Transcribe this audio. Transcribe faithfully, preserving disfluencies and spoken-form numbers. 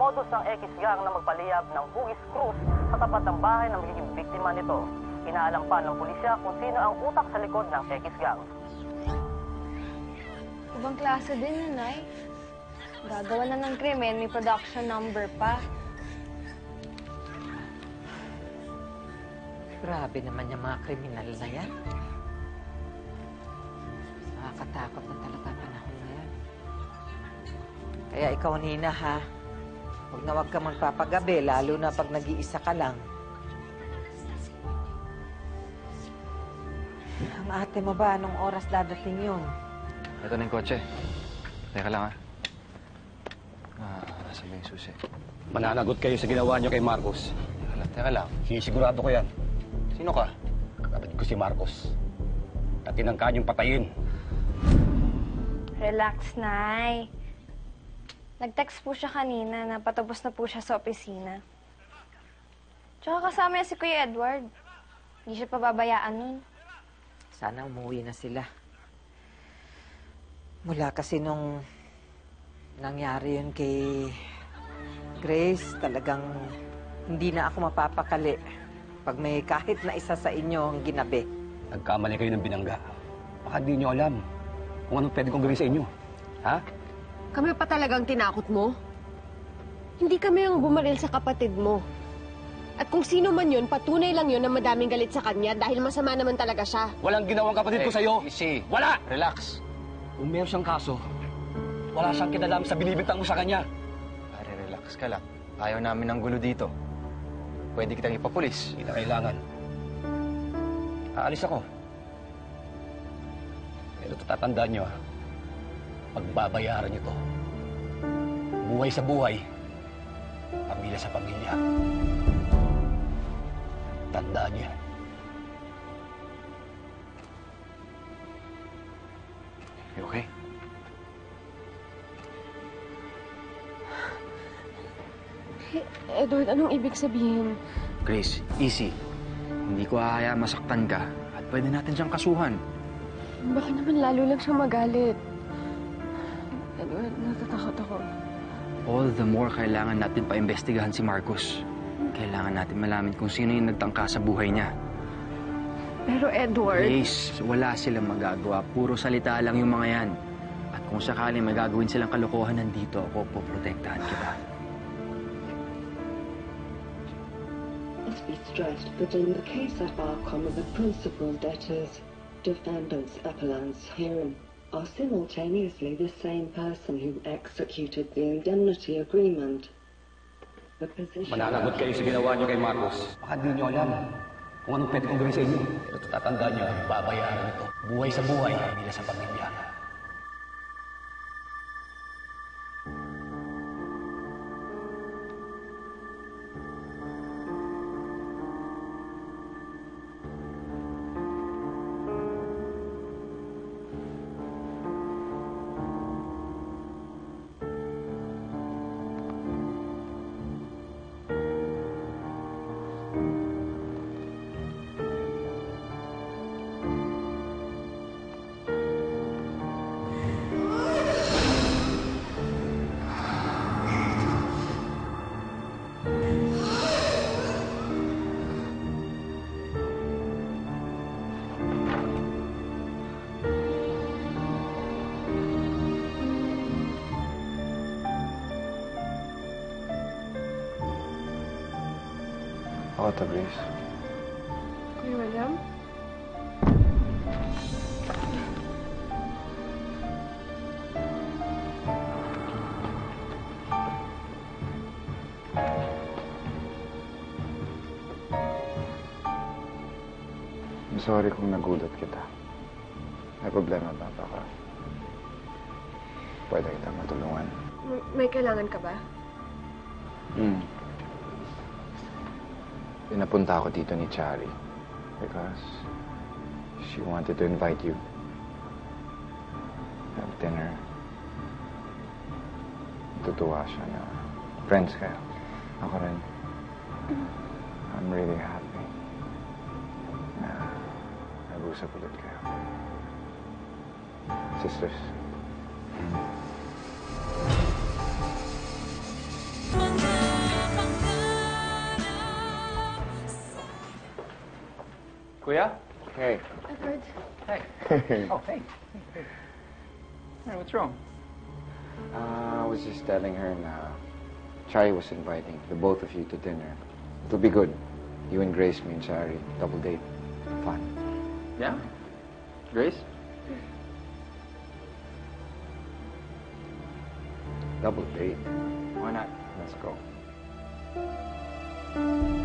modus ng X-Gang na magpaliyab ng hugis cruise sa tapat ng bahay ng magiging biktima nito. Inaalam pa ng pulisya kung sino ang utak sa likod ng X-Gang. Ibang klase din yun, Nay. Gagawa na ng krimen, may production number pa. Grabe naman yung mga kriminal na yan. Nakakatakot na talaga panahon na yan. Kaya ikaw, Nina, ha? Huwag na huwag ka magpapagabi, lalo na pag nag-iisa ka lang. Ang ate mo ba, anong oras dadating yun? Ito na yung kotse. Teka lang, ha? Ah, nasa ba yung susi? Mananagot kayo sa ginawa niyo kay Marcos. Teka lang, teka lang. Sisigurado ko yan. Sino ka? Kapatid ko si Marcos. At tinangkaan yung patayin. Relax, Nay. Nag-text po siya kanina na patapos na po siya sa opisina. Tsaka kasama niya si Kuya Edward. Hindi siya pababayaan nun. Sana umuwi na sila. Mula kasi nung nangyari yun kay Grace, talagang hindi na ako mapapakali. Pag may kahit na isa sa inyo ang ginabi. Nagkamali kayo ng binangga. Baka di nyo alam kung anong pwede kong gawin sa inyo. Ha? Kami pa talagang tinakot mo? Hindi kami ang bumaril sa kapatid mo. At kung sino man yun, patunay lang yun na madaming galit sa kanya dahil masama naman talaga siya. Walang ginawang kapatid hey, ko sa'yo. Easy. Wala! Relax. Kung meron siyang kaso, wala siyang kinalaman sa binibintang mo sa kanya. Pare, relax ka lang. Ayaw namin ng gulo dito. Pwede kitang ipapulis. Hindi na kailangan. Aalis ako. Pero tatandaan nyo, pagbabayaran nyo to. Buhay sa buhay, pamilya sa pamilya. Tandaan nyo. You okay? Edward, anong ibig sabihin? Grace, easy. Hindi ko hahaya masaktan ka at pwede natin siyang kasuhan. Baka naman lalo lang siyang magalit. Edward, natatakot ako. All the more kailangan natin paimbestigahan si Marcos. Kailangan natin malamin kung sino yung nagtangka sa buhay niya. Pero Edward... Grace, wala silang magagawa. Puro salita lang yung mga yan. At kung sakali magagawin silang kalokohan, nandito ako, poprotektahan kita. Be stressed that in the case of our common, the principal debtors, defendants, appellants, herein are simultaneously the same person who executed the indemnity agreement. The position... Mananagot kayo sa ginawa niyo kay Marcos. Baka di niyo alam kung anong pwede kong gawin sa inyo. Pero tatandaan niyo, babayaran ito. Buhay sa buhay, pamilya sa pamilya. Ako ito, Grace. Kuya William? I'm sorry kung nagulat kita. May problema ba, baka? Pwede kita matulungan. May, may kailangan ka ba? Hmm. Pinapunta ako dito ni Chari because she wanted to invite you. Have dinner. Tutuwa siya na friends kayo. Ako rin. I'm really happy na nag-usap ulit kayo. Sisters. Kuya? Hey. Edward. Hey. Oh, hey. Hey, hey. Hey, what's wrong? Uh, I was just telling her now. Chari was inviting the both of you to dinner. It'll be good. You and Grace, me and Chari. Double date. Fun. Yeah? Grace? Double date. Why not? Let's go.